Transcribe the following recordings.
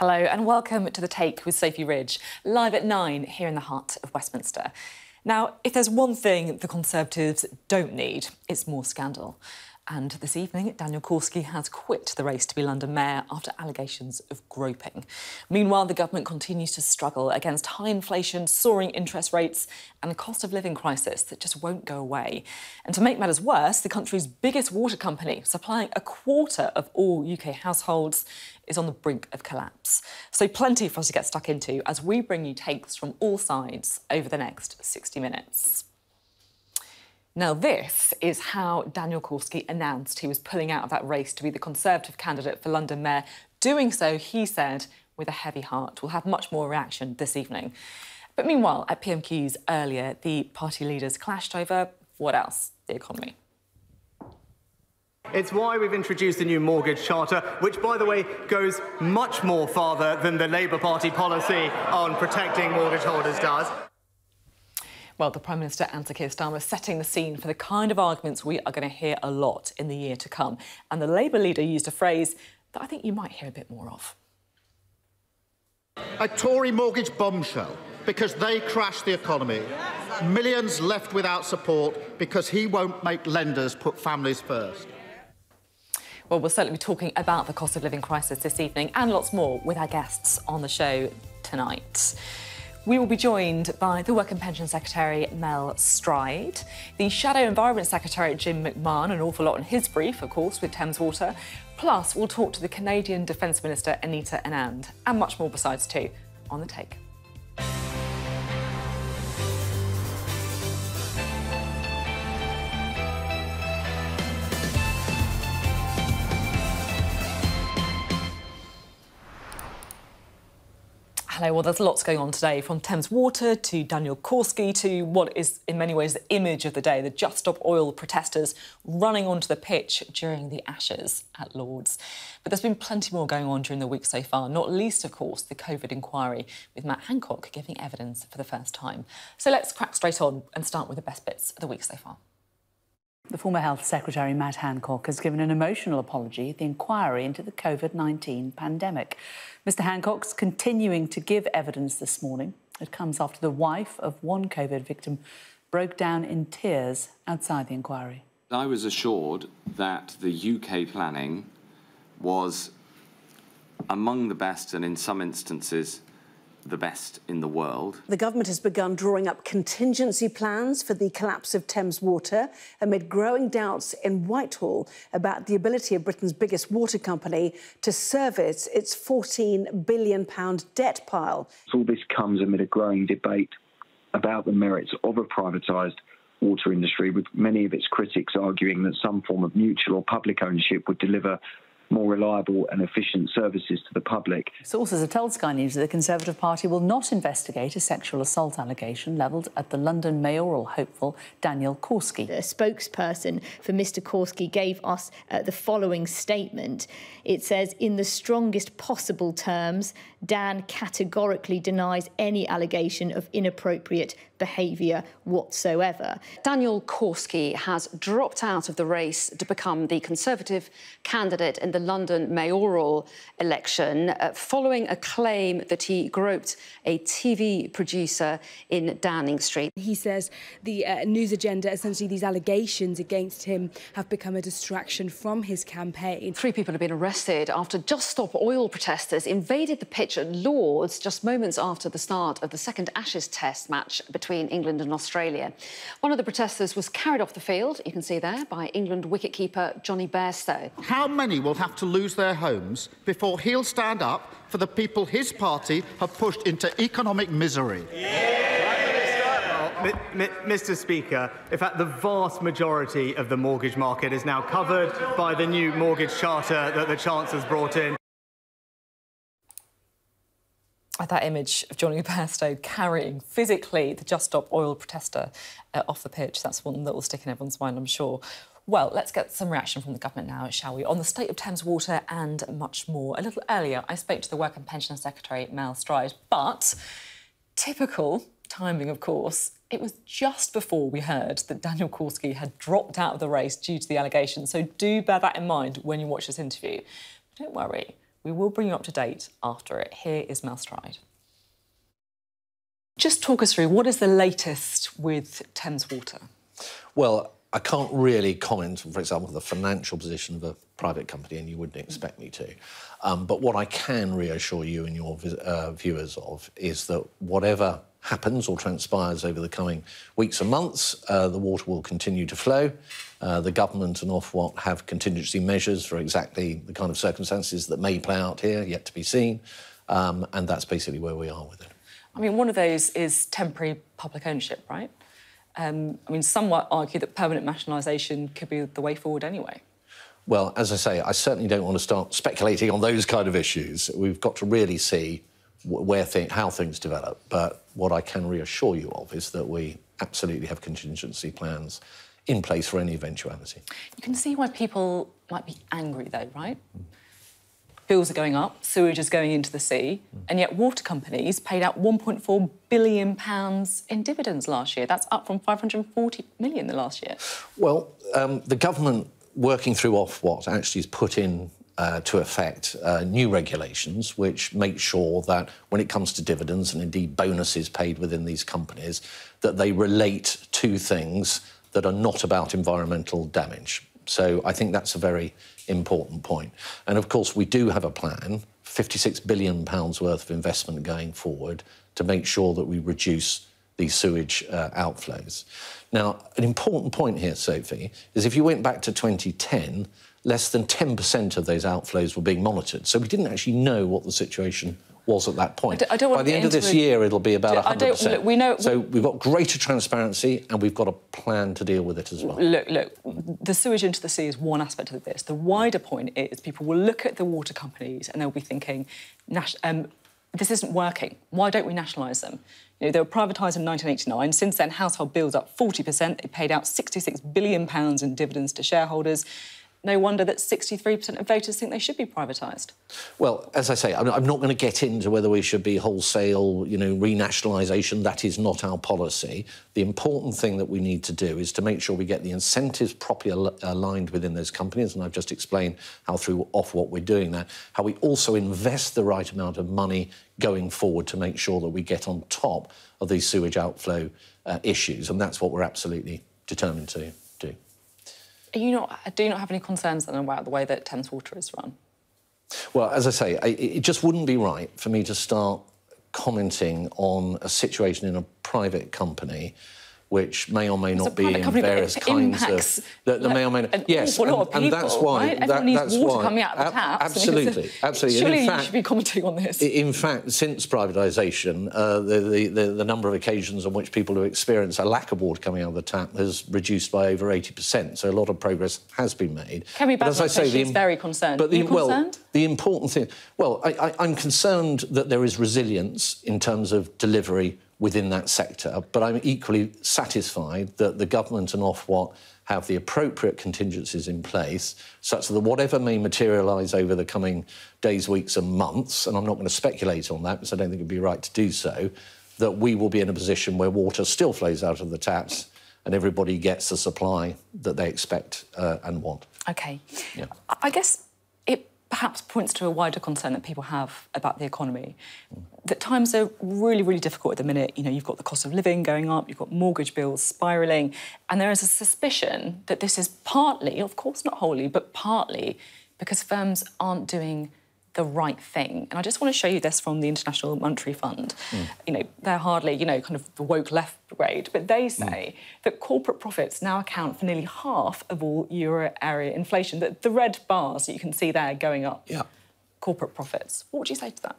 Hello and welcome to The Take with Sophy Ridge, live at 9 here in the heart of Westminster. Now, if there's one thing the Conservatives don't need, it's more scandal. And this evening, Daniel Korski has quit the race to be London Mayor after allegations of groping. Meanwhile, the government continues to struggle against high inflation, soaring interest rates and a cost of living crisis that just won't go away. And to make matters worse, the country's biggest water company, supplying a quarter of all UK households, is on the brink of collapse. So plenty for us to get stuck into as we bring you takes from all sides over the next 60 minutes. Now, this is how Daniel Korski announced he was pulling out of that race to be the Conservative candidate for London Mayor, doing so, he said, with a heavy heart. We'll have much more reaction this evening. But meanwhile, at PMQs earlier, the party leaders clashed over, what else? The economy. It's why we've introduced a new mortgage charter, which, by the way, goes much more farther than the Labour Party policy on protecting mortgage holders does. Well, the Prime Minister and Keir Starmer setting the scene for the kind of arguments we are going to hear a lot in the year to come. And the Labour leader used a phrase that I think you might hear a bit more of. A Tory mortgage bombshell because they crashed the economy. Millions left without support because he won't make lenders put families first. Well, we'll certainly be talking about the cost of living crisis this evening and lots more with our guests on the show tonight. We will be joined by the Work and Pension Secretary, Mel Stride, the Shadow Environment Secretary, Jim McMahon, an awful lot on his brief, of course, with Thames Water. Plus, we'll talk to the Canadian Defence Minister, Anita Anand, and much more besides, too, on The Take. Hello. Well, there's lots going on today, from Thames Water to Daniel Korski to what is in many ways the image of the day, the Just Stop Oil protesters running onto the pitch during the ashes at Lord's. But there's been plenty more going on during the week so far, not least, of course, the COVID inquiry, with Matt Hancock giving evidence for the first time. So let's crack straight on and start with the best bits of the week so far. The former Health Secretary, Matt Hancock, has given an emotional apology at the inquiry into the COVID-19 pandemic. Mr Hancock's continuing to give evidence this morning. It comes after the wife of one COVID victim broke down in tears outside the inquiry. I was assured that the UK planning was among the best and, in some instances, the best in the world. The government has begun drawing up contingency plans for the collapse of Thames Water amid growing doubts in Whitehall about the ability of Britain's biggest water company to service its £14 billion debt pile. All this comes amid a growing debate about the merits of a privatised water industry, with many of its critics arguing that some form of mutual or public ownership would deliver more reliable and efficient services to the public. Sources have told Sky News that the Conservative Party will not investigate a sexual assault allegation levelled at the London mayoral hopeful Daniel Korski. A spokesperson for Mr Korski gave us the following statement. It says, in the strongest possible terms, Dan categorically denies any allegation of inappropriate behaviour whatsoever. Daniel Korski has dropped out of the race to become the Conservative candidate in the London mayoral election following a claim that he groped a TV producer in Downing Street. He says the news agenda, essentially these allegations against him, have become a distraction from his campaign. Three people have been arrested after Just Stop Oil protesters invaded the pitch at Lord's just moments after the start of the second Ashes Test match between England and Australia. One of the protesters was carried off the field, you can see there, by England wicketkeeper Johnny Bairstow. How many will have to lose their homes before he'll stand up for the people his party have pushed into economic misery? Yeah. Mr Speaker, in fact, the vast majority of the mortgage market is now covered by the new mortgage charter that the Chancellor's brought in. That image of Johnny Bairstow carrying physically the Just Stop Oil protester off the pitch, that's one that will stick in everyone's mind, I'm sure. Well, let's get some reaction from the government now, shall we, on the state of Thames Water and much more. A little earlier, I spoke to the Work and Pension Secretary, Mel Stride, but typical timing, of course, it was just before we heard that Daniel Korski had dropped out of the race due to the allegations, so do bear that in mind when you watch this interview. But don't worry, We will bring you up to date after it. Here is Mel Stride. Just talk us through, what is the latest with Thames Water? Well, I can't really comment, for example, the financial position of a private company, and you wouldn't expect me to. But what I can reassure you and your viewers of is that whatever happens or transpires over the coming weeks and months, the water will continue to flow. The government and Ofwat have contingency measures for exactly the kind of circumstances that may play out here, yet to be seen, and that's basically where we are with it. I mean, one of those is temporary public ownership, right? I mean, some might argue that permanent nationalisation could be the way forward anyway. Well, as I say, I certainly don't want to start speculating on those kind of issues. We've got to really see where how things develop. But what I can reassure you of is that we absolutely have contingency plans in place for any eventuality. You can see why people might be angry, though, right? Mm. Bills are going up, sewage is going into the sea, and yet water companies paid out £1.4 billion in dividends last year. That's up from £540 million the last year. Well, the government, working through Ofwat, actually has put in to effect new regulations which make sure that when it comes to dividends and indeed bonuses paid within these companies, that they relate to things that are not about environmental damage. So I think that's a very important point. And, of course, we do have a plan, £56 billion worth of investment going forward, to make sure that we reduce these sewage outflows. Now, an important point here, Sophie, is if you went back to 2010, less than 10% of those outflows were being monitored. So we didn't actually know what the situation was at that point. By the end of this year, it'll be about 100%. Look, we know, so we've got greater transparency and we've got a plan to deal with it as well. Look, the sewage into the sea is one aspect of this. The wider point is people will look at the water companies and they'll be thinking, this isn't working. Why don't we nationalise them? You know, they were privatised in 1989. Since then, household bills up 40%. They paid out £66 billion in dividends to shareholders. No wonder that 63% of voters think they should be privatised. Well, as I say, I'm not going to get into whether we should be wholesale, you know, renationalisation. That is not our policy. The important thing that we need to do is to make sure we get the incentives properly aligned within those companies, and I've just explained how through Ofwat we're doing that, how we also invest the right amount of money going forward to make sure that we get on top of these sewage outflow issues, and that's what we're absolutely determined to do. Do you not have any concerns then about the way that Thames Water is run? Well, as I say, it just wouldn't be right for me to start commenting on a situation in a private company which may or may not be in various kinds of... Yes, and that's why... Everyone needs water coming out of the taps. Absolutely, absolutely. Surely you should be commenting on this. In fact, since privatisation, the number of occasions on which people have experienced a lack of water coming out of the tap has reduced by over 80%, so a lot of progress has been made. Kemi Badenoch-Fish is very concerned. Are you concerned? The important thing... Well, I'm concerned that there is resilience in terms of delivery within that sector, but I'm equally satisfied that the government and Ofwat have the appropriate contingencies in place such that whatever may materialise over the coming days, weeks and months, and I'm not going to speculate on that because I don't think it would be right to do so, that we will be in a position where water still flows out of the taps and everybody gets the supply that they expect and want. OK. Yeah. I guess it perhaps points to a wider concern that people have about the economy. That times are really, really difficult at the minute. You know, you've got the cost of living going up, you've got mortgage bills spiralling, and there is a suspicion that this is partly, of course not wholly, but partly because firms aren't doing the right thing. And I just want to show you this from the International Monetary Fund. You know, they're hardly, you know, kind of the woke left grade, but they say that corporate profits now account for nearly half of all euro area inflation. The red bars that you can see there going up, corporate profits. What would you say to that?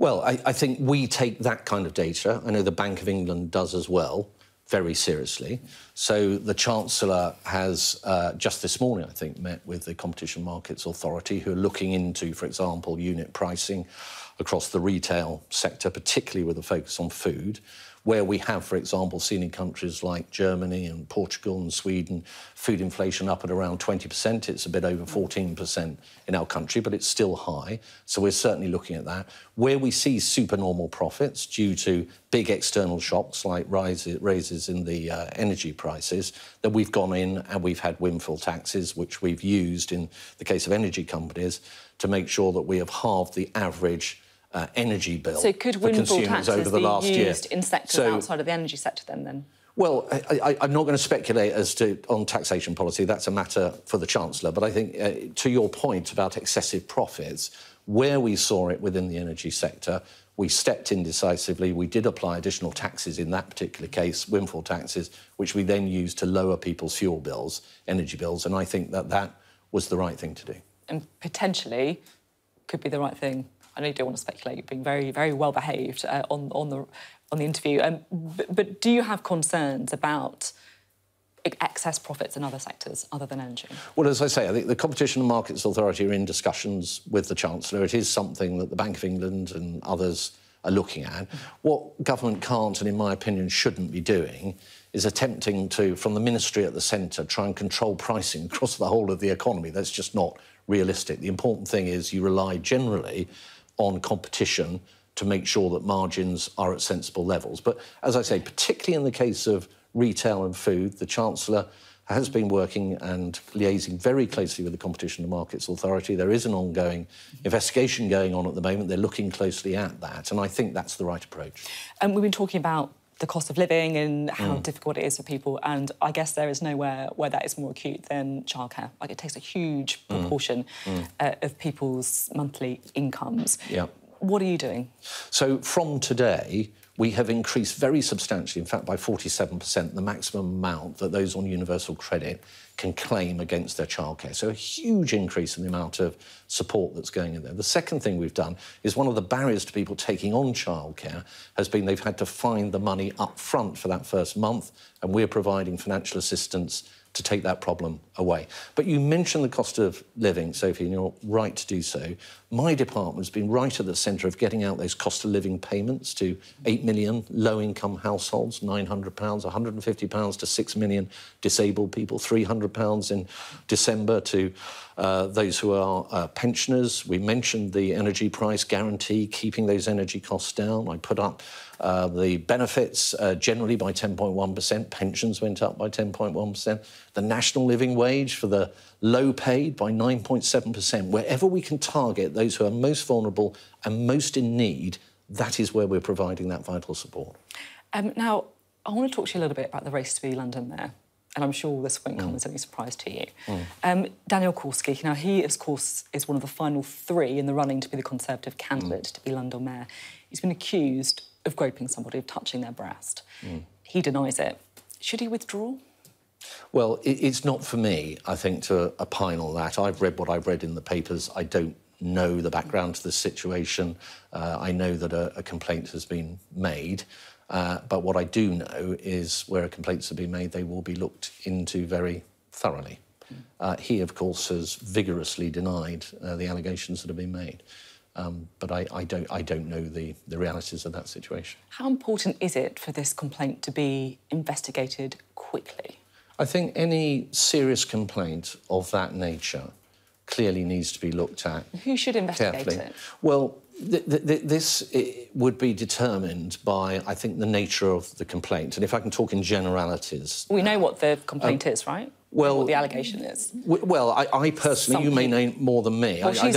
Well, I think we take that kind of data, I know the Bank of England does as well, very seriously. So the Chancellor has, just this morning, I think, met with the Competition and Markets Authority, who are looking into, for example, unit pricing across the retail sector, particularly with a focus on food. where we have, for example, seen in countries like Germany and Portugal and Sweden, food inflation up at around 20%. It's a bit over 14% in our country, but it's still high. So we're certainly looking at that. Where we see supernormal profits due to big external shocks like raises in the energy prices, that we've gone in and we've had windfall taxes, which we've used in the case of energy companies to make sure that we have halved the average energy bill for consumers over the last year. So could windfall taxes be used in sectors outside of the energy sector then? Well, I'm not going to speculate as to on taxation policy. That's a matter for the Chancellor. But I think, to your point about excessive profits, where we saw it within the energy sector, we stepped in decisively. We did apply additional taxes in that particular case, windfall taxes, which we then used to lower people's fuel bills, energy bills, and I think that that was the right thing to do. And potentially could be the right thing. I know you don't want to speculate. You've been very, very well behaved on the interview. But do you have concerns about excess profits in other sectors other than energy? Well, as I say, I think the Competition and Markets Authority are in discussions with the Chancellor. It is something that the Bank of England and others are looking at. What government can't and, in my opinion, shouldn't be doing is attempting to, from the ministry at the centre, try and control pricing across the whole of the economy. That's just not realistic. The important thing is you rely generally on competition to make sure that margins are at sensible levels. But, as I say, particularly in the case of retail and food, the Chancellor has been working and liaising very closely with the Competition and Markets Authority. There is an ongoing investigation going on at the moment. They're looking closely at that, and I think that's the right approach. And we've been talking about the cost of living and how difficult it is for people, and I guess there is nowhere where that is more acute than childcare. Like, it takes a huge proportion of people's monthly incomes. Yeah. What are you doing? So from today, we have increased very substantially, in fact, by 47%, the maximum amount that those on universal credit can claim against their childcare. So a huge increase in the amount of support that's going in there. The second thing we've done is one of the barriers to people taking on childcare has been they've had to find the money up front for that first month, and we're providing financial assistance to take that problem away. But you mentioned the cost of living, Sophie, and you're right to do so. My department's been right at the centre of getting out those cost of living payments to 8 million low-income households, £900, £150 to 6 million disabled people, £300 in December to those who are pensioners. We mentioned the energy price guarantee, keeping those energy costs down. I put up the benefits generally by 10.1%. Pensions went up by 10.1%. The national living wage for the low-paid by 9.7%. Wherever we can target those who are most vulnerable and most in need, that is where we're providing that vital support. Now, I want to talk to you a little bit about the race to be London Mayor, and I'm sure this won't come as any surprise to you. Daniel Korski, now he, of course, is one of the final three in the running to be the Conservative candidate to be London Mayor. He's been accused of groping somebody, of touching their breast. He denies it. Should he withdraw? Well, it's not for me, I think, to opine on that. I've read what I've read in the papers. I don't know the background to the situation. I know that a complaint has been made. But what I do know is where complaints have been made, they will be looked into very thoroughly. He, of course, has vigorously denied the allegations that have been made. But I don't know the realities of that situation. How important is it for this complaint to be investigated quickly? I think any serious complaint of that nature clearly needs to be looked at. Who should investigate carefully. It? Well, this would be determined by, I think, the nature of the complaint. And if I can talk in generalities... We know what the complaint is, right? Well, what the allegation is. Well, I personally, you may know more than me. Well, I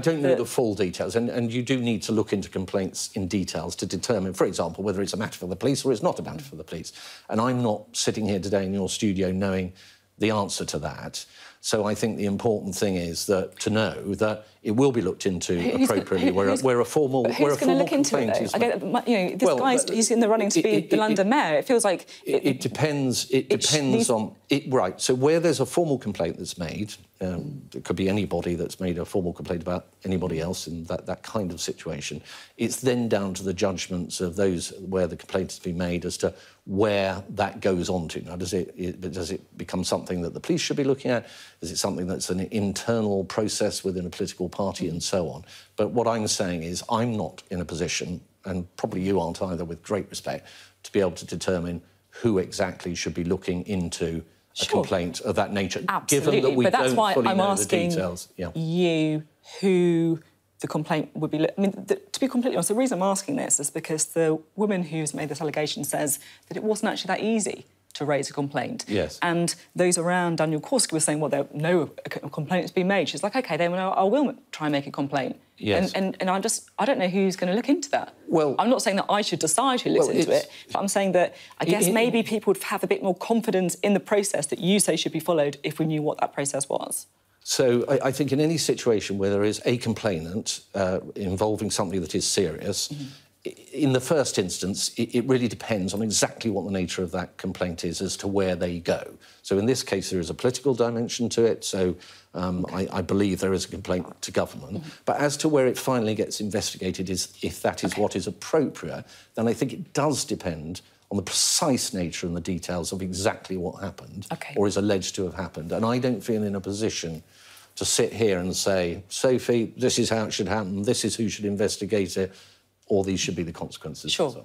don't know the full details, and you do need to look into complaints in details to determine, for example, whether it's a matter for the police or it's not a matter for the police. And I'm not sitting here today in your studio knowing the answer to that. So I think the important thing is that to know that it will be looked into appropriately. Where a formal complaint is... Who's going to look into it, though? You know, this guy's he's in the running to be the London Mayor. It feels like... It depends. It depends on... Right, so where there's a formal complaint that's made, it could be anybody that's made a formal complaint about anybody else in that kind of situation, it's then down to the judgments of those where the complaint has been made as to where that goes on to. Now, does it become something that the police should be looking at? Is it something that's an internal process within a political party and so on? But what I'm saying is I'm not in a position and probably you aren't either, with great respect, to be able to determine who exactly should be looking into a complaint of that nature. Absolutely. Given that we don't fully know the details. But that's why I'm asking you who the complaint would be... I mean, to be completely honest, the reason I'm asking this is because the woman who's made this allegation says that it wasn't actually that easy to raise a complaint. Yes. And those around Daniel Korski were saying, well, there no complaint to be made. She's like, OK, then I will try and make a complaint. Yes. And I'm just... I don't know who's going to look into that. Well... I'm not saying that I should decide who looks into it, but I'm saying that I guess maybe people would have a bit more confidence in the process that you say should be followed if we knew what that process was. So I think in any situation where there is a complainant involving something that is serious... Mm-hmm. In the first instance, it really depends on exactly what the nature of that complaint is as to where they go. So in this case, there is a political dimension to it, so I believe there is a complaint to government. Mm-hmm. But as to where it finally gets investigated, is if that is what is appropriate, then I think it does depend on the precise nature and the details of exactly what happened or is alleged to have happened. And I don't feel in a position to sit here and say, Sophie, this is how it should happen, this is who should investigate it, or these should be the consequences. Sure.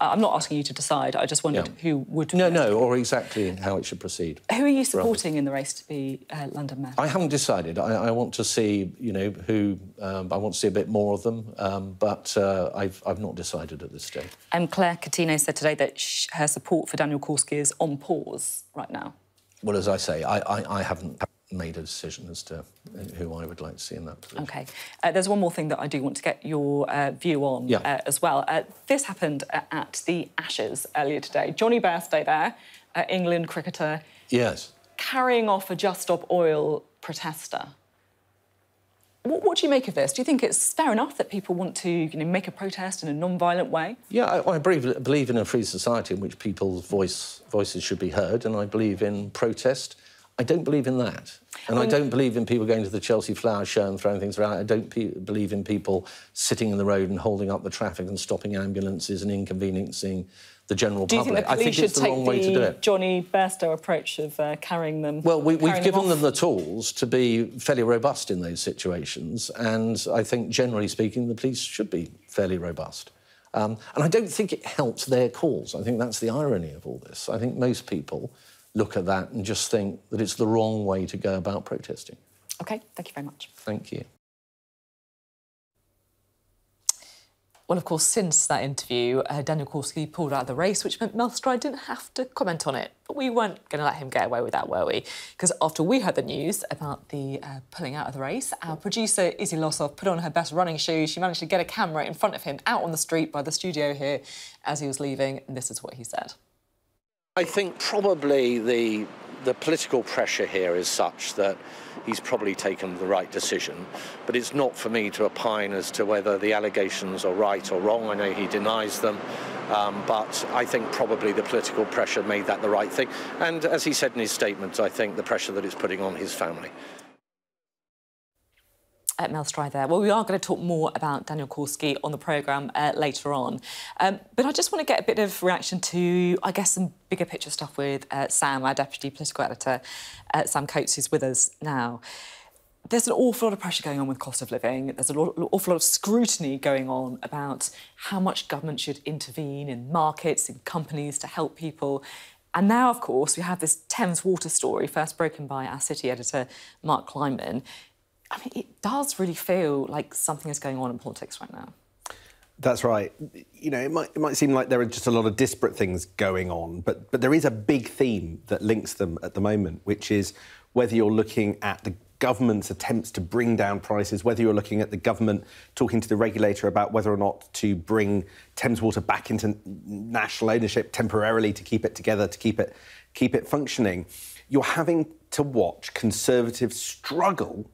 I'm not asking you to decide. I just wondered who would... No, or exactly how it should proceed. Who are you supporting in the race to be London Mayor? I haven't decided. I want to see, you know, who... I want to see a bit more of them, but I've not decided at this stage. Claire Catino said today that her support for Daniel Korski is on pause right now. Well, as I say, I haven't made a decision as to who I would like to see in that position. OK. There's one more thing that I do want to get your view on as well. This happened at the Ashes earlier today. Johnny Bairstow there, England cricketer... Yes. ...carrying off a Just Stop Oil protester. What do you make of this? Do you think it's fair enough that people want to, you know, make a protest in a non-violent way? Yeah, I believe in a free society in which people's voices should be heard, and I believe in protest. I don't believe in that. And I don't believe in people going to the Chelsea Flower Show and throwing things around. I don't believe in people sitting in the road and holding up the traffic and stopping ambulances and inconveniencing the general public. I think it's the wrong way to do it. Johnny Bairstow approach of carrying them? Well, we've given them the tools to be fairly robust in those situations, and I think, generally speaking, the police should be fairly robust. And I don't think it helps their cause. I think that's the irony of all this. I think most people look at that and just think that it's the wrong way to go about protesting. OK, thank you very much. Thank you. Well, of course, since that interview, Daniel Korski pulled out of the race, which meant Mel Stride didn't have to comment on it. But we weren't going to let him get away with that, were we? Because after we heard the news about the pulling out of the race, our producer, Izzy Lossoff, put on her best running shoes. She managed to get a camera in front of him out on the street by the studio here as he was leaving, and this is what he said. I think probably the political pressure here is such that he's probably taken the right decision, but it's not for me to opine as to whether the allegations are right or wrong. I know he denies them, but I think probably the political pressure made that the right thing. And as he said in his statement, I think the pressure that it's putting on his family. Mel Stride there. Well, we are going to talk more about Daniel Korski on the programme later on. But I just want to get a bit of reaction to, I guess, some bigger picture stuff with Sam, our Deputy Political Editor, Sam Coates, who's with us now. There's an awful lot of pressure going on with cost of living. There's an awful lot of scrutiny going on about how much government should intervene in markets and companies to help people. And now, of course, we have this Thames Water story, first broken by our City Editor, Mark Kleinman. I mean, it does really feel like something is going on in politics right now. That's right. You know, it might seem like there are just a lot of disparate things going on, but there is a big theme that links them at the moment, which is whether you're looking at the government's attempts to bring down prices, whether you're looking at the government talking to the regulator about whether or not to bring Thames Water back into national ownership temporarily to keep it together, to keep it functioning. You're having to watch Conservatives struggle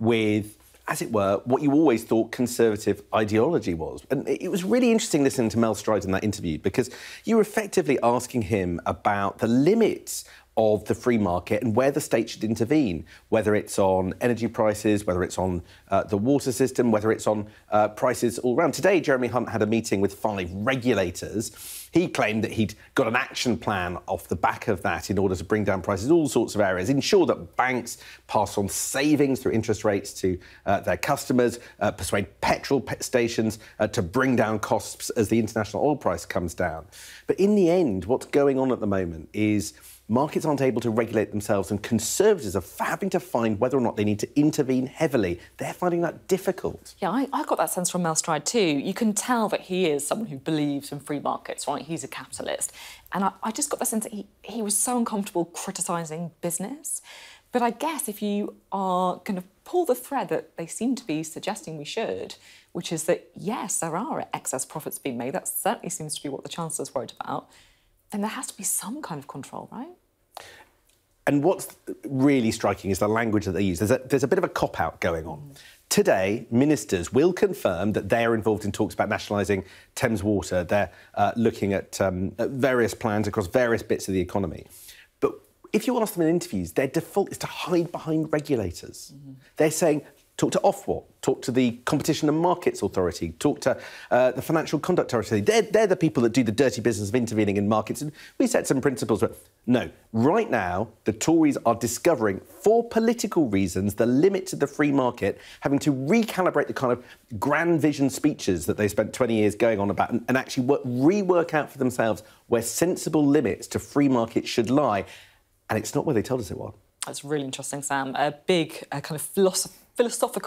with, as it were, what you always thought Conservative ideology was. And it was really interesting listening to Mel Stride in that interview because you were effectively asking him about the limits of the free market and where the state should intervene, whether it's on energy prices, whether it's on the water system, whether it's on prices all round. Today, Jeremy Hunt had a meeting with 5 regulators. He claimed that he'd got an action plan off the back of that in order to bring down prices in all sorts of areas, ensure that banks pass on savings through interest rates to their customers, persuade petrol stations to bring down costs as the international oil price comes down. But in the end, what's going on at the moment is markets aren't able to regulate themselves, and Conservatives are having to find whether or not they need to intervene heavily. They're finding that difficult. Yeah, I got that sense from Mel Stride too. You can tell that he is someone who believes in free markets, right? He's a capitalist. And I just got the sense that he was so uncomfortable criticising business. But I guess if you are going to pull the thread that they seem to be suggesting we should, which is that, yes, there are excess profits being made, that certainly seems to be what the Chancellor's worried about, then there has to be some kind of control, right? And what's really striking is the language that they use. There's a bit of a cop-out going on. Today, ministers will confirm that they're involved in talks about nationalising Thames Water. They're looking at various plans across various bits of the economy. But if you ask them in interviews, their default is to hide behind regulators. They're saying, talk to Ofwat, talk to the Competition and Markets Authority, talk to the Financial Conduct Authority. They're the people that do the dirty business of intervening in markets. And we set some principles. But no, right now, the Tories are discovering, for political reasons, the limits of the free market, having to recalibrate the kind of grand vision speeches that they spent 20 years going on about and actually rework out for themselves where sensible limits to free markets should lie. And it's not where they told us it was. That's really interesting, Sam. A big kind of philosophical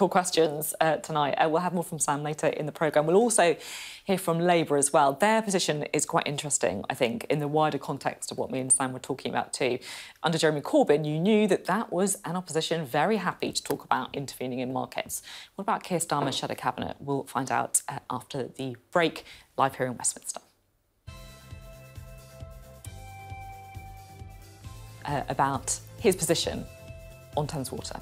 questions tonight. We'll have more from Sam later in the programme. We'll also hear from Labour as well. Their position is quite interesting, I think, in the wider context of what me and Sam were talking about too. Under Jeremy Corbyn, you knew that that was an opposition very happy to talk about intervening in markets. What about Keir Starmer's shadow cabinet? We'll find out after the break, live here in Westminster. About his position on Thames Water.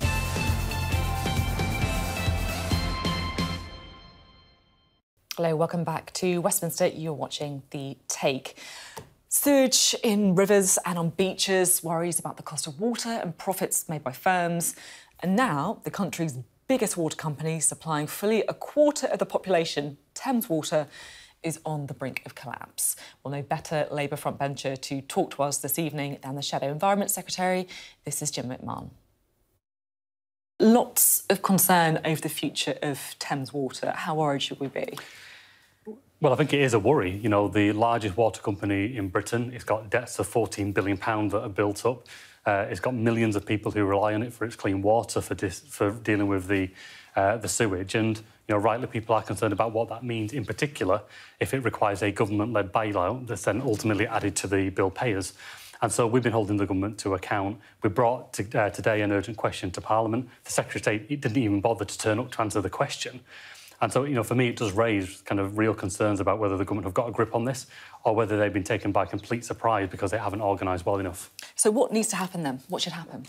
Hello, welcome back to Westminster. You're watching The Take. Surge in rivers and on beaches, worries about the cost of water and profits made by firms. And now the country's biggest water company, supplying fully a quarter of the population, Thames Water, is on the brink of collapse. Well, no better Labour frontbencher to talk to us this evening than the Shadow Environment Secretary. This is Jim McMahon. Lots of concern over the future of Thames Water. How worried should we be? Well, I think it is a worry. You know, the largest water company in Britain, it's got debts of £14 billion that are built up. It's got millions of people who rely on it for its clean water, for dealing with the sewage. And, you know, rightly people are concerned about what that means in particular if it requires a government-led bailout that's then ultimately added to the bill payers. And so we've been holding the government to account. We brought today an urgent question to Parliament. The Secretary of State didn't even bother to turn up to answer the question. And so, you know, for me, it does raise kind of real concerns about whether the government have got a grip on this or whether they've been taken by complete surprise because they haven't organised well enough. So what needs to happen then? What should happen?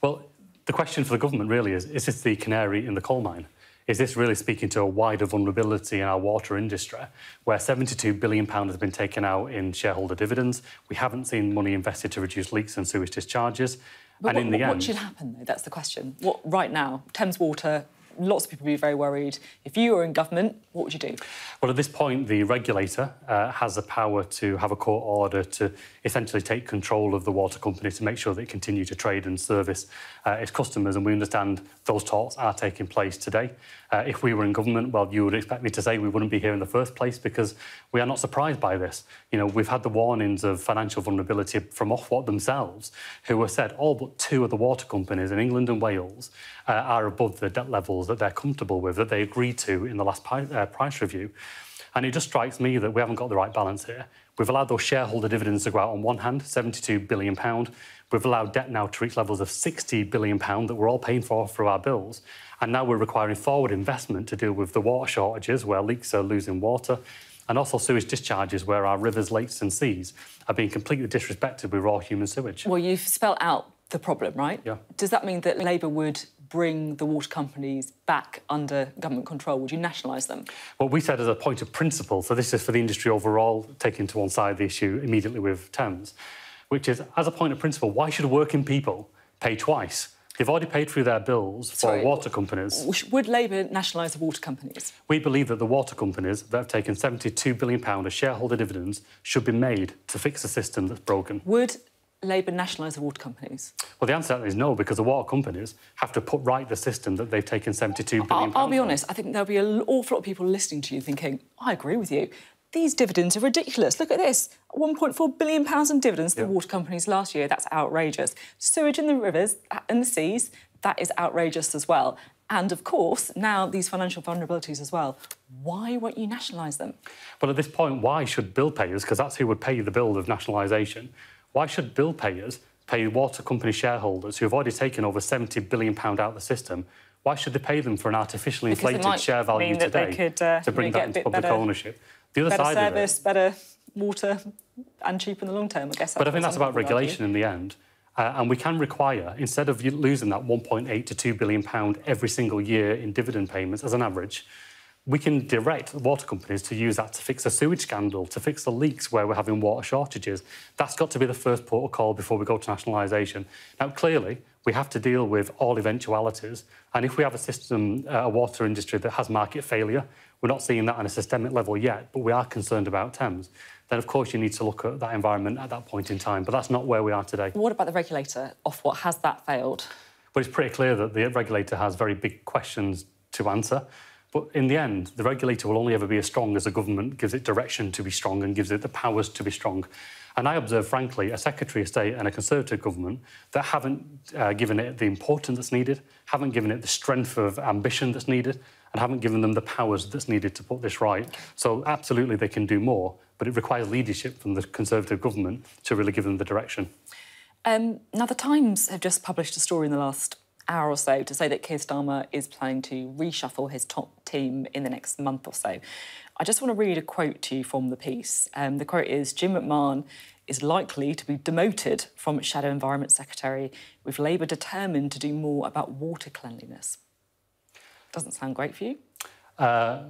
Well, the question for the government really is this the canary in the coal mine? Is this really speaking to a wider vulnerability in our water industry, where £72 billion has been taken out in shareholder dividends? We haven't seen money invested to reduce leaks and sewage discharges. But and in the end, what should happen, though? That's the question. What, right now, Thames Water, lots of people would be very worried. If you were in government, what would you do? Well, at this point, the regulator has the power to have a court order to essentially take control of the water company to make sure that it continues to trade and service its customers, and we understand those talks are taking place today. If we were in government, well, you would expect me to say we wouldn't be here in the first place because we are not surprised by this. You know, we've had the warnings of financial vulnerability from Ofwat themselves, who have said all but 2 of the water companies in England and Wales are above the debt levels that they're comfortable with, that they agreed to in the last price review. And it just strikes me that we haven't got the right balance here. We've allowed those shareholder dividends to go out on one hand, £72 billion. We've allowed debt now to reach levels of £60 billion that we're all paying for through our bills. And now we're requiring forward investment to deal with the water shortages, where leaks are losing water, and also sewage discharges, where our rivers, lakes and seas are being completely disrespected with raw human sewage. Well, you've spelled out the problem, right? Yeah. Does that mean that Labour would bring the water companies back under government control? Would you nationalise them? Well, we said as a point of principle, so this is for the industry overall, taking to one side the issue immediately with Thames, which is, as a point of principle, why should working people pay twice? They've already paid through their bills for water companies. Would Labour nationalise the water companies? We believe that the water companies that have taken £72 billion of shareholder dividends should be made to fix a system that's broken. Would Labour nationalise the water companies? Well, the answer to that is no, because the water companies have to put right the system that they've taken £72 billion. I'll be honest, I think there'll be an awful lot of people listening to you thinking, I agree with you. These dividends are ridiculous. Look at this, £1.4 billion in dividends to the water companies last year. That's outrageous. Sewage in the rivers and the seas, that is outrageous as well. And, of course, now these financial vulnerabilities as well. Why won't you nationalise them? Well, at this point, why should bill payers, because that's who would pay the bill of nationalisation, why should bill payers pay water company shareholders who have already taken over £70 billion out of the system? Why should they pay them for an artificially inflated share value today to bring that into public ownership? The other side of it. Better service, better water, and cheaper in the long term, I guess. But I think that's about regulation in the end. And we can require, instead of losing that £1.8 to £2 billion every single year in dividend payments as an average, we can direct water companies to use that to fix a sewage scandal, to fix the leaks where we're having water shortages. That's got to be the first port of call before we go to nationalisation. Now, clearly, we have to deal with all eventualities. And if we have a system, a water industry that has market failure, we're not seeing that on a systemic level yet, but we are concerned about Thames, then, of course, you need to look at that environment at that point in time. But that's not where we are today. What about the regulator? Ofwat, has that failed? Well, it's pretty clear that the regulator has very big questions to answer. But in the end, the regulator will only ever be as strong as the government gives it direction to be strong and gives it the powers to be strong. And I observe, frankly, a Secretary of State and a Conservative government that haven't given it the importance that's needed, haven't given it the strength of ambition that's needed, and haven't given them the powers that's needed to put this right. So, absolutely, they can do more, but it requires leadership from the Conservative government to really give them the direction. Now, the Times have just published a story in the last hour or so to say that Keir Starmer is planning to reshuffle his top team in the next month or so. I just want to read a quote to you from the piece. The quote is, Jim McMahon is likely to be demoted from Shadow Environment Secretary, with Labour determined to do more about water cleanliness. Doesn't sound great for you? Well,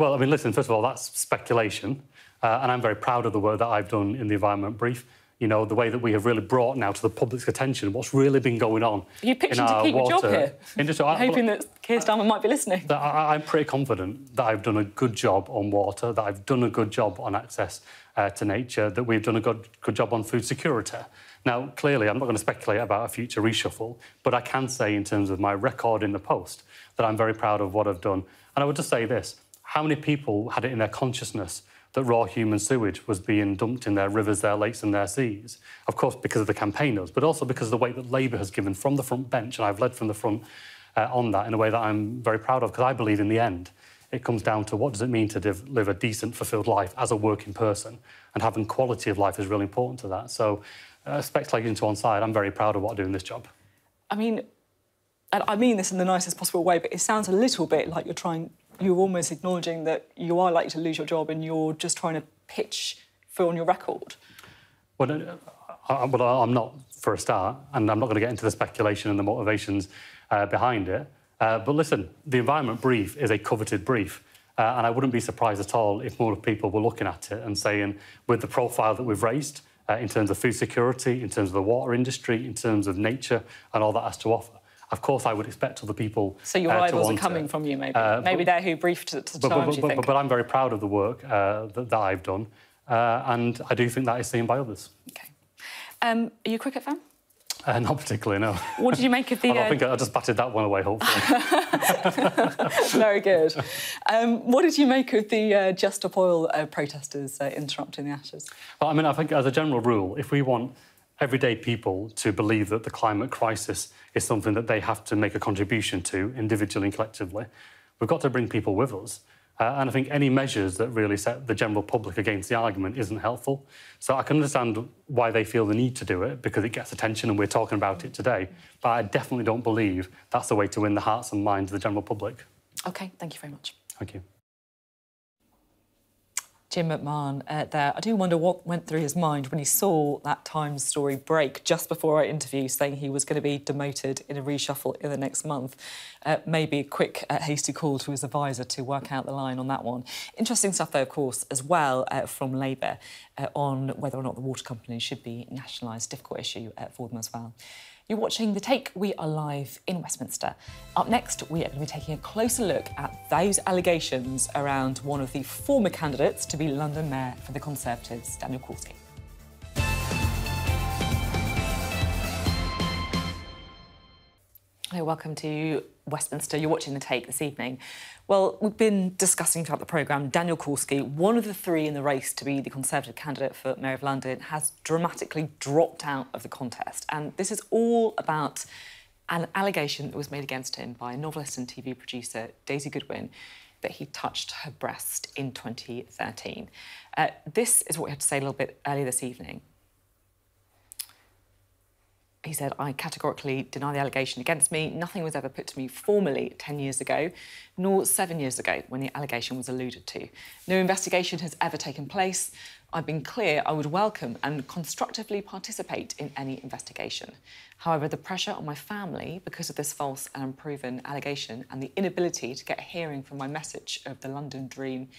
I mean, listen, first of all, that's speculation. And I'm very proud of the work that I've done in the Environment Brief. You know, the way that we have really brought now to the public's attention what's really been going on in our water. Are you pitching to keep your job here? Industry. I'm hoping that Keir Starmer might be listening. I'm pretty confident that I've done a good job on water, that I've done a good job on access to nature, that we've done a good job on food security. Now, clearly, I'm not going to speculate about a future reshuffle, but I can say, in terms of my record in the post, that I'm very proud of what I've done. And I would just say this. How many people had it in their consciousness that raw human sewage was being dumped in their rivers, their lakes and their seas? Of course, because of the campaigners, but also because of the weight that Labour has given from the front bench, and I've led from the front on that in a way that I'm very proud of, because I believe in the end it comes down to what does it mean to live a decent, fulfilled life as a working person, and having quality of life is really important to that. So, speculation to one side, I'm very proud of what I do in this job. I mean, and I mean this in the nicest possible way, but it sounds a little bit like you're trying... You're almost acknowledging that you are likely to lose your job and you're just trying to pitch for on your record. Well, I'm not, for a start, and I'm not going to get into the speculation and the motivations behind it. But listen, the Environment Brief is a coveted brief, and I wouldn't be surprised at all if more people were looking at it and saying, with the profile that we've raised in terms of food security, in terms of the water industry, in terms of nature and all that has to offer, of course, I would expect other people. So your rivals are coming from you, maybe. Maybe they're who briefed at the time, do you think? But I'm very proud of the work that I've done, and I do think that is seen by others. OK. Are you a cricket fan? Not particularly, no. What did you make of the... I think I just batted that one away, hopefully. Very good. What did you make of the Just Stop Oil protesters interrupting the ashes? Well, I mean, I think, as a general rule, if we want everyday people to believe that the climate crisis is something that they have to make a contribution to, individually and collectively, we've got to bring people with us. And I think any measures that really set the general public against the argument isn't helpful. So I can understand why they feel the need to do it, because it gets attention and we're talking about it today. But I definitely don't believe that's the way to win the hearts and minds of the general public. OK, thank you very much. Thank you. Jim McMahon there. I do wonder what went through his mind when he saw that Times story break just before our interview saying he was going to be demoted in a reshuffle in the next month. Maybe a quick, hasty call to his advisor to work out the line on that one. Interesting stuff, though, of course, as well from Labour on whether or not the water company should be nationalised. Difficult issue for them as well. You're watching The Take. We are live in Westminster. Up next, we are going to be taking a closer look at those allegations around one of the former candidates to be London Mayor for the Conservatives, Daniel Korski. Hello, welcome to Westminster. You're watching The Take this evening. Well, we've been discussing throughout the programme, Daniel Korski, one of the three in the race to be the Conservative candidate for Mayor of London, has dramatically dropped out of the contest. And this is all about an allegation that was made against him by novelist and TV producer Daisy Goodwin that he touched her breast in 2013. This is what we had to say a little bit earlier this evening. He said, I categorically deny the allegation against me. Nothing was ever put to me formally 10 years ago, nor 7 years ago when the allegation was alluded to. No investigation has ever taken place. I've been clear I would welcome and constructively participate in any investigation. However, the pressure on my family because of this false and unproven allegation and the inability to get a hearing from my message of the London dream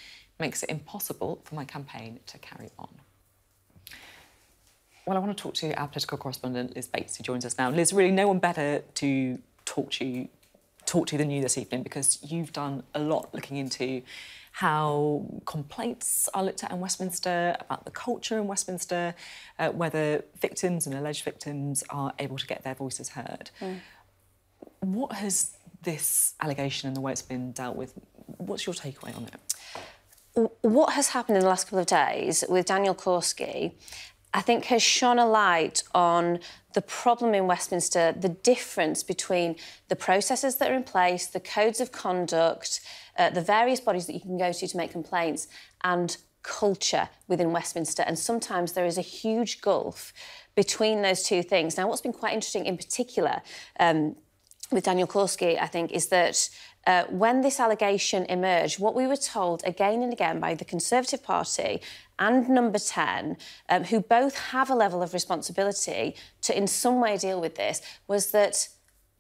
makes it impossible for my campaign to carry on. Well, I want to talk to our political correspondent, Liz Bates, who joins us now. Liz, really no one better to talk to than you this evening, because you've done a lot looking into how complaints are looked at in Westminster, about the culture in Westminster, whether victims and alleged victims are able to get their voices heard. Mm. What has this allegation and the way it's been dealt with, what's your takeaway on it? What has happened in the last couple of days with Daniel Korski, I think, has shone a light on the problem in Westminster, the difference between the processes that are in place, the codes of conduct, the various bodies that you can go to make complaints, and culture within Westminster. And sometimes there is a huge gulf between those two things. Now, what's been quite interesting in particular with Daniel Korski, I think, is that when this allegation emerged, what we were told again and again by the Conservative Party and Number 10, who both have a level of responsibility to in some way deal with this, was that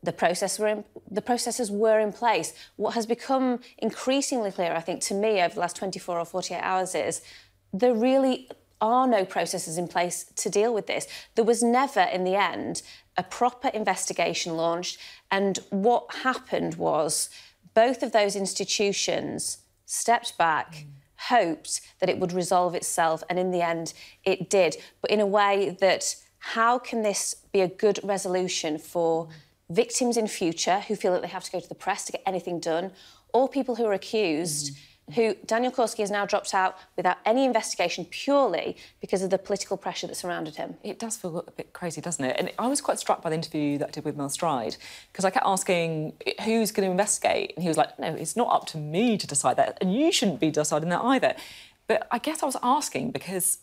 the processes were in place. What has become increasingly clear, I think, to me over the last 24 or 48 hours is there really are no processes in place to deal with this. There was never, in the end, a proper investigation launched. And what happened was both of those institutions stepped back, hoped that it would resolve itself, and in the end, it did. But in a way that, how can this be a good resolution for victims in future who feel that they have to go to the press to get anything done, or people who are accused, who Daniel Korski has now dropped out without any investigation purely because of the political pressure that surrounded him. It does feel a bit crazy, doesn't it? And I was quite struck by the interview that I did with Mel Stride, because I kept asking, who's going to investigate? And he was like, no, it's not up to me to decide that, and you shouldn't be deciding that either. But I guess I was asking because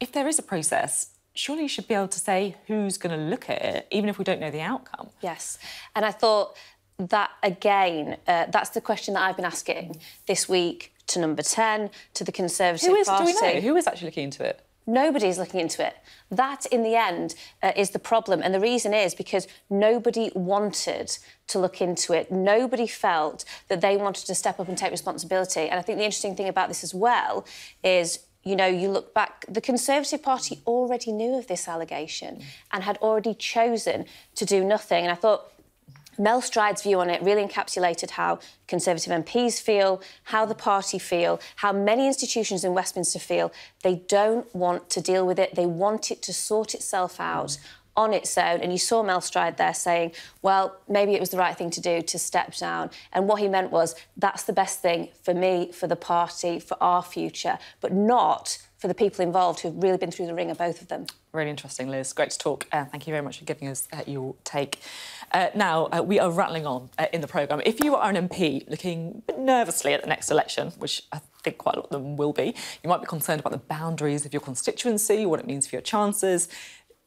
if there is a process, surely you should be able to say who's going to look at it, even if we don't know the outcome. Yes, and I thought that, again, that's the question that I've been asking this week to Number 10, to the Conservative Party. Do we know? Who is actually looking into it? Nobody's looking into it. That, in the end, is the problem. And the reason is because nobody wanted to look into it. Nobody felt that they wanted to step up and take responsibility. And I think the interesting thing about this as well is, you know, you look back, the Conservative Party already knew of this allegation and had already chosen to do nothing. And I thought Mel Stride's view on it really encapsulated how Conservative MPs feel, how the party feel, how many institutions in Westminster feel. They don't want to deal with it. They want it to sort itself out on its own. And you saw Mel Stride there saying, well, maybe it was the right thing to do to step down. And what he meant was, that's the best thing for me, for the party, for our future, but not for the people involved who've really been through the ringer, both of them. Really interesting, Liz. Great to talk. Thank you very much for giving us your take. Now, we are rattling on in the programme. If you are an MP looking a bit nervously at the next election, which I think quite a lot of them will be, you might be concerned about the boundaries of your constituency, what it means for your chances.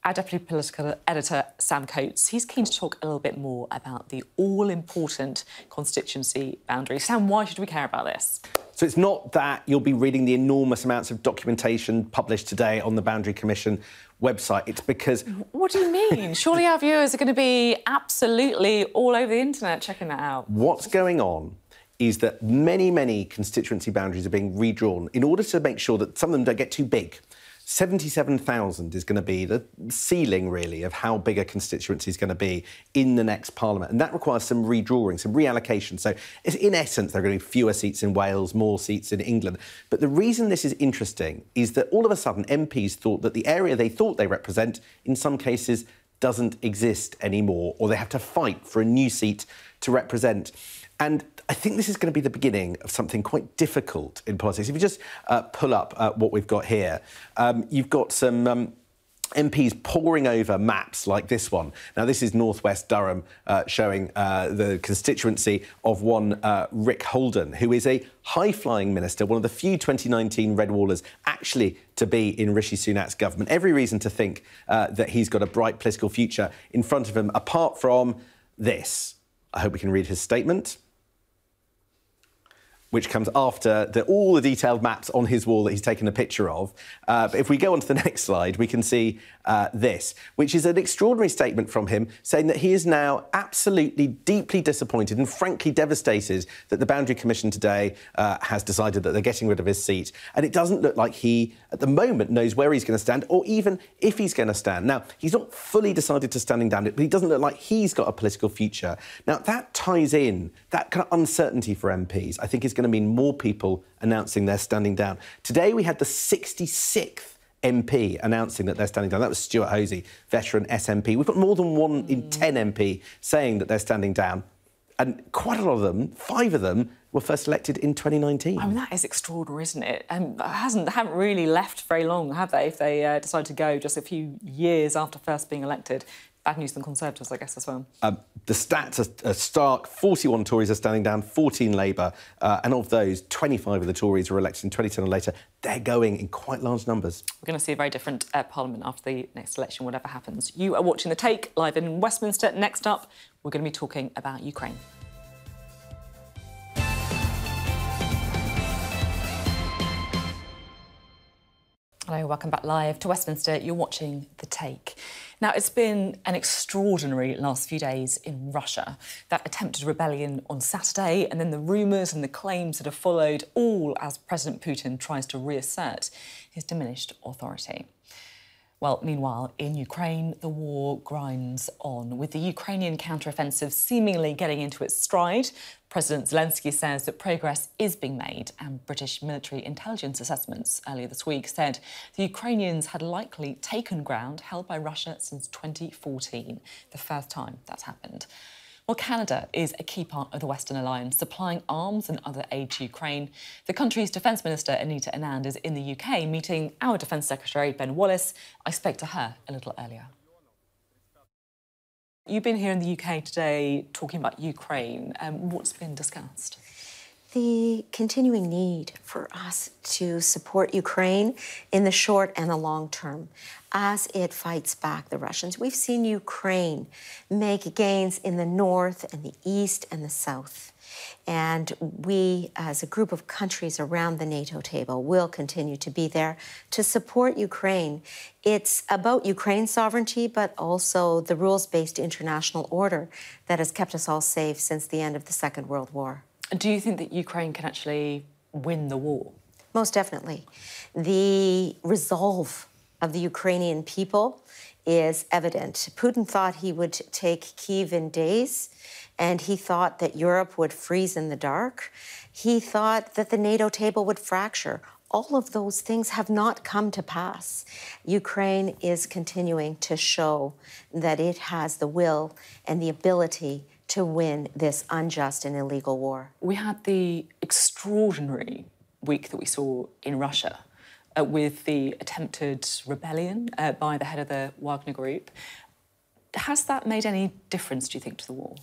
Our Deputy Political Editor, Sam Coates, he's keen to talk a little bit more about the all-important constituency boundary. Sam, why should we care about this? So it's not that you'll be reading the enormous amounts of documentation published today on the Boundary Commission website. It's because... What do you mean? Surely our viewers are going to be absolutely all over the internet checking that out. What's going on is that many, many constituency boundaries are being redrawn in order to make sure that some of them don't get too big. 77,000 is going to be the ceiling, really, of how big a constituency is going to be in the next parliament. And that requires some redrawing, some reallocation. So, in essence, there are going to be fewer seats in Wales, more seats in England. But the reason this is interesting is that all of a sudden MPs thought that the area they thought they represent, in some cases, doesn't exist anymore, or they have to fight for a new seat to represent. And I think this is going to be the beginning of something quite difficult in politics. If you just pull up what we've got here, you've got some MPs poring over maps like this one. Now, this is North West Durham showing the constituency of one Rick Holden, who is a high-flying minister, one of the few 2019 Red Wallers actually to be in Rishi Sunak's government. Every reason to think that he's got a bright political future in front of him, apart from this. I hope we can read his statement, which comes after all the detailed maps on his wall that he's taken a picture of. But if we go on to the next slide, we can see this, which is an extraordinary statement from him saying that he is now absolutely deeply disappointed and frankly devastated that the Boundary Commission today has decided that they're getting rid of his seat. And it doesn't look like he, at the moment, knows where he's going to stand or even if he's going to stand. Now, he's not fully decided to standing down, but he doesn't look like he's got a political future. Now, that ties in, that kind of uncertainty for MPs, I think is going to mean more people announcing they're standing down. Today, we had the 66th MP announcing that they're standing down. That was Stuart Hosie, veteran SNP. We've got more than one in 10 MP saying that they're standing down. And quite a lot of them, 5 of them, were first elected in 2019. I mean, that is extraordinary, isn't it? And haven't really left very long, have they, if they decide to go just a few years after first being elected. Bad news for the Conservatives, I guess, as well. The stats are stark. 41 Tories are standing down, 14 Labour. And of those, 25 of the Tories were elected in 2010 or later. They're going in quite large numbers. We're going to see a very different Parliament after the next election, whatever happens. You are watching The Take, live in Westminster. Next up, we're going to be talking about Ukraine. Hello, welcome back live to Westminster. You're watching The Take. Now, it's been an extraordinary last few days in Russia. That attempted rebellion on Saturday and then the rumours and the claims that have followed, all as President Putin tries to reassert his diminished authority. Well, meanwhile, in Ukraine, the war grinds on, with the Ukrainian counteroffensive seemingly getting into its stride. President Zelensky says that progress is being made, and British military intelligence assessments earlier this week said the Ukrainians had likely taken ground held by Russia since 2014, the first time that's happened. Well, Canada is a key part of the Western alliance, supplying arms and other aid to Ukraine. The country's Defence Minister, Anita Anand, is in the UK, meeting our Defence Secretary, Ben Wallace. I spoke to her a little earlier. You've been here in the UK today talking about Ukraine. What's been discussed? The continuing need for us to support Ukraine in the short and the long term as it fights back the Russians. We've seen Ukraine make gains in the north and the east and the south. And we, as a group of countries around the NATO table, will continue to be there to support Ukraine. It's about Ukraine's sovereignty, but also the rules-based international order that has kept us all safe since the end of the Second World War. Do you think that Ukraine can actually win the war? Most definitely. The resolve of the Ukrainian people is evident. Putin thought he would take Kyiv in days, and he thought that Europe would freeze in the dark. He thought that the NATO table would fracture. All of those things have not come to pass. Ukraine is continuing to show that it has the will and the ability to win this unjust and illegal war. We had the extraordinary week that we saw in Russia with the attempted rebellion by the head of the Wagner Group. Has that made any difference, do you think, to the war?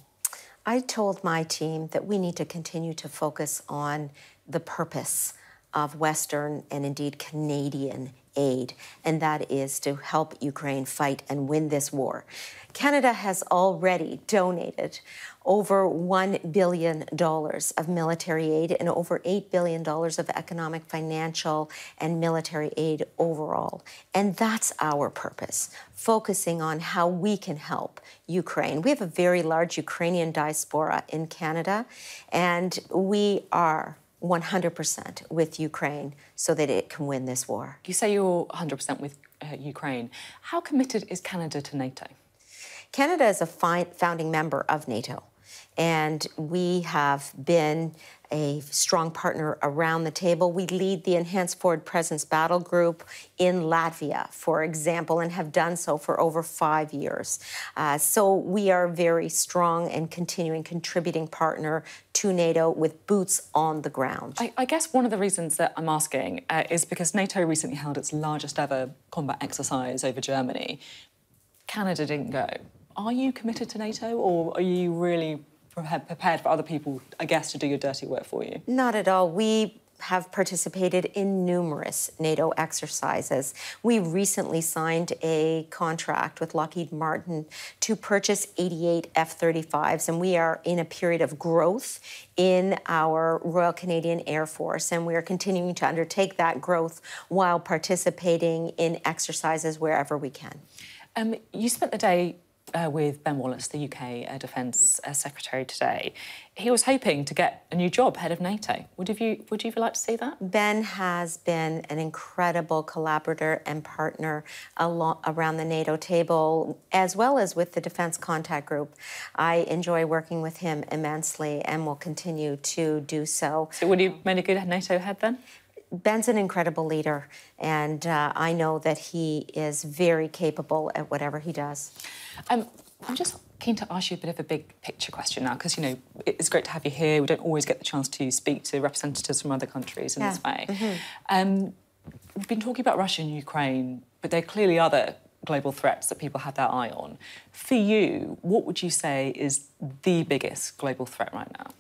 I told my team that we need to continue to focus on the purpose of Western and indeed Canadian aid, and that is to help Ukraine fight and win this war. Canada has already donated over $1 billion of military aid and over $8 billion of economic, financial, and military aid overall. And that's our purpose, focusing on how we can help Ukraine. We have a very large Ukrainian diaspora in Canada, and we are 100% with Ukraine so that it can win this war. You say you're 100% with Ukraine. How committed is Canada to NATO? Canada is a founding member of NATO, and we have been a strong partner around the table. We lead the Enhanced Forward Presence Battle Group in Latvia, for example, and have done so for over 5 years. So we are a very strong and continuing contributing partner to NATO with boots on the ground. I guess one of the reasons that I'm asking is because NATO recently held its largest ever combat exercise over Germany. Canada didn't go. Are you committed to NATO, or are you really prepared for other people, I guess, to do your dirty work for you? Not at all. We have participated in numerous NATO exercises. We recently signed a contract with Lockheed Martin to purchase 88 F-35s, and we are in a period of growth in our Royal Canadian Air Force, and we are continuing to undertake that growth while participating in exercises wherever we can. You spent the day with Ben Wallace, the UK Defence Secretary, today. He was hoping to get a new job, head of NATO. Would you like to see that? Ben has been an incredible collaborator and partner around the NATO table, as well as with the Defence Contact Group. I enjoy working with him immensely and will continue to do so. So would you make a good NATO head then? Ben's an incredible leader, and I know that he is very capable at whatever he does. I'm just keen to ask you a bit of a big-picture question now, because, you know, it's great to have you here. We don't always get the chance to speak to representatives from other countries in this way. We've been talking about Russia and Ukraine, but there are clearly other global threats that people have their eye on. For you, what would you say is the biggest global threat right now?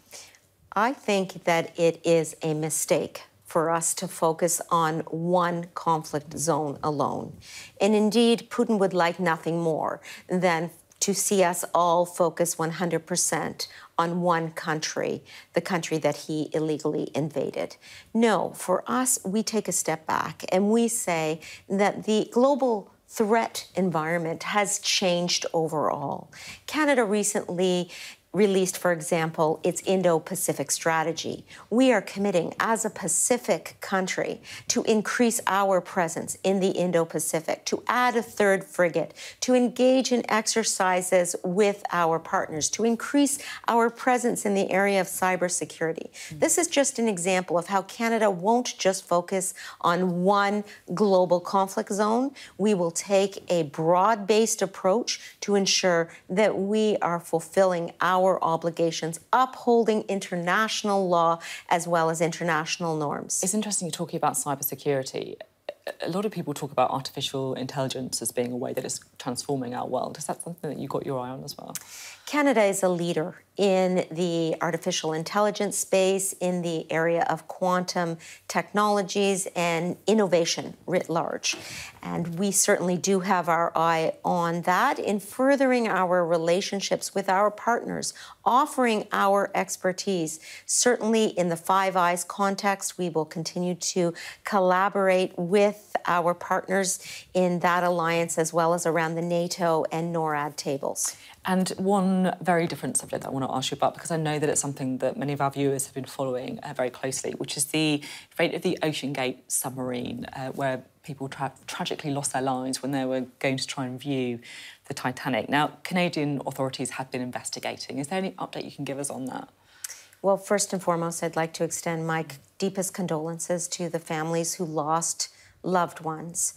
I think that it is a mistake for us to focus on one conflict zone alone. And indeed, Putin would like nothing more than to see us all focus 100% on one country, the country that he illegally invaded. No, for us, we take a step back and we say that the global threat environment has changed overall. Canada recently released, for example, its Indo-Pacific strategy. We are committing as a Pacific country to increase our presence in the Indo-Pacific, to add a third frigate, to engage in exercises with our partners, to increase our presence in the area of cybersecurity. This is just an example of how Canada won't just focus on one global conflict zone. We will take a broad-based approach to ensure that we are fulfilling our obligations, upholding international law as well as international norms. It's interesting you're talking about cybersecurity. A lot of people talk about artificial intelligence as being a way that is transforming our world. Is that something that you got your eye on as well? Canada is a leader in the artificial intelligence space, in the area of quantum technologies and innovation writ large. And we certainly do have our eye on that in furthering our relationships with our partners, offering our expertise. Certainly in the Five Eyes context, we will continue to collaborate with our partners in that alliance as well as around the NATO and NORAD tables. And one very different subject that I want to ask you about, because I know that it's something that many of our viewers have been following very closely, which is the fate of the OceanGate submarine, where people tragically lost their lives when they were going to try and view the Titanic. Now, Canadian authorities have been investigating. Is there any update you can give us on that? Well, first and foremost, I'd like to extend my deepest condolences to the families who lost loved ones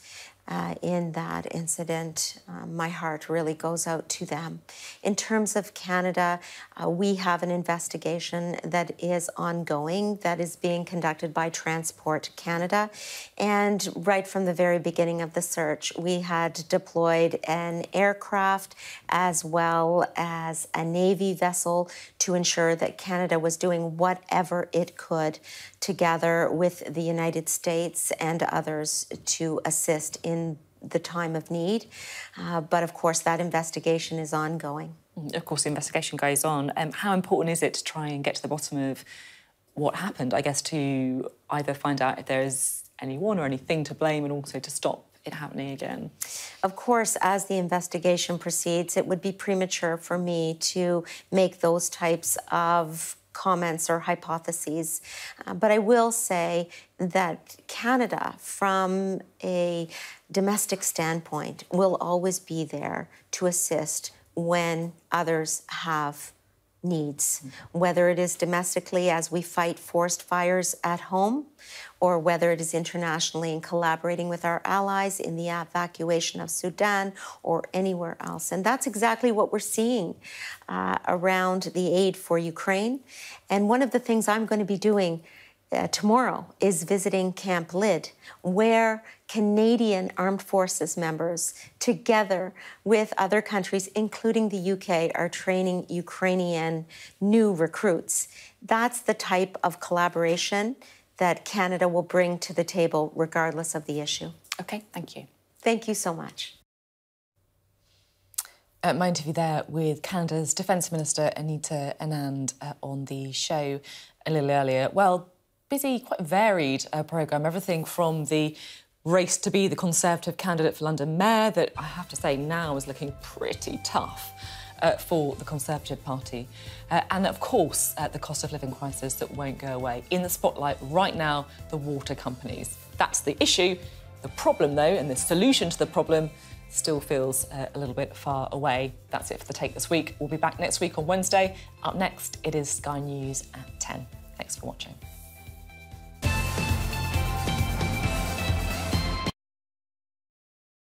in that incident. My heart really goes out to them. In terms of Canada, we have an investigation that is ongoing, that is being conducted by Transport Canada. And right from the very beginning of the search, we had deployed an aircraft as well as a Navy vessel to ensure that Canada was doing whatever it could together with the United States and others to assist in the time of need. But of course, that investigation is ongoing. Of course, the investigation goes on. How important is it to try and get to the bottom of what happened, I guess, to either find out if there is anyone or anything to blame and also to stop it happening again? Of course, as the investigation proceeds, it would be premature for me to make those types of comments or hypotheses. But I will say that Canada, from a domestic standpoint, will always be there to assist when others have needs, whether it is domestically as we fight forest fires at home, or whether it is internationally in collaborating with our allies in the evacuation of Sudan or anywhere else. And that's exactly what we're seeing around the aid for Ukraine. And one of the things I'm going to be doing tomorrow is visiting Camp Lid, where Canadian Armed Forces members, together with other countries, including the UK, are training Ukrainian new recruits. That's the type of collaboration that Canada will bring to the table, regardless of the issue. OK, thank you. Thank you so much. My interview there with Canada's Defence Minister, Anita Anand, on the show a little earlier. Well, busy, quite varied programme, everything from the race to be the Conservative candidate for London Mayor that, I have to say, now is looking pretty tough for the Conservative Party. And, of course, the cost of living crisis that won't go away. In the spotlight right now, the water companies. That's the issue. The problem, though, and the solution to the problem still feels a little bit far away. That's it for The Take this week. We'll be back next week on Wednesday. Up next, it is Sky News at 10. Thanks for watching.